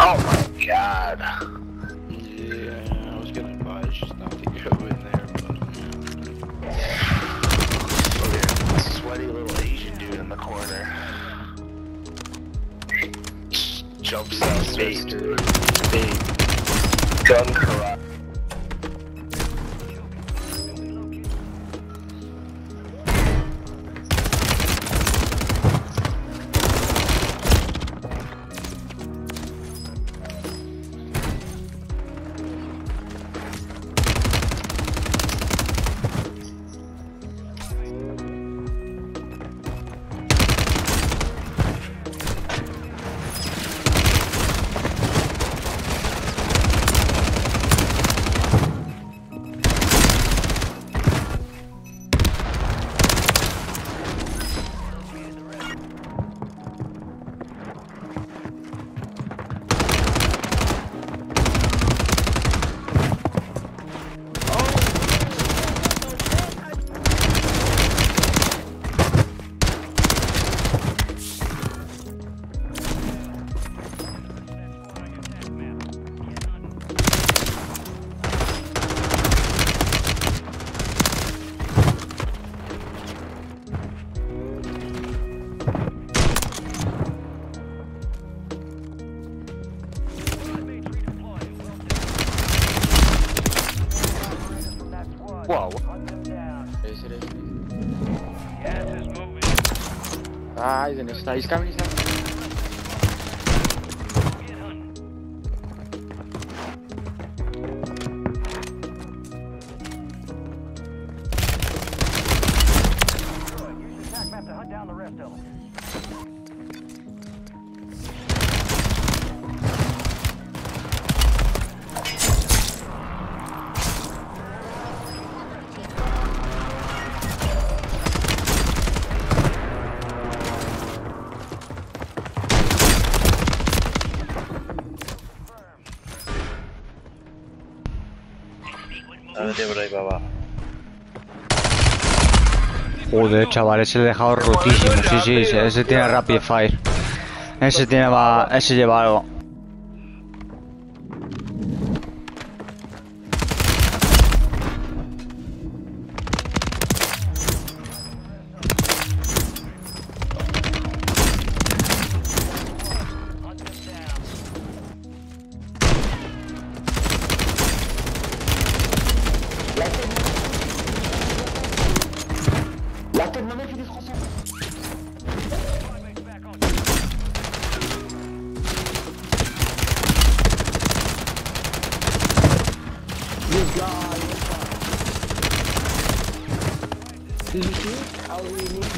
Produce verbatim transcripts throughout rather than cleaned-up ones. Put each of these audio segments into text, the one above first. Oh my god. Yeah, I was gonna advise just not to go in there, but yeah. Sweaty little Asian dude in the corner. Jumps out of space, dude. Big gun corrupt. Whoa. Yes, it is. Yes, it's moving. Ah, he's in the sky. He's coming, he's coming. Good. Use your attack map to hunt down the rest of them. Por ahí para abajo. Joder, chaval, ese le he dejado rotísimo. Sí, sí, ese, ese tiene rapid fire. Ese tiene va, ese lleva algo. Did you see it? How do we need it?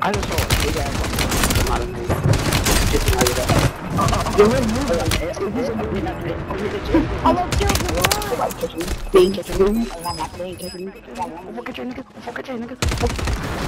I just saw a big ass one. I'm just light it up. You're removed. I'm gonna kill you. I'm catching you. Being catching you. I'm not being catching you. I'm gonna catch you, nigga. I'm gonna catch you, nigga.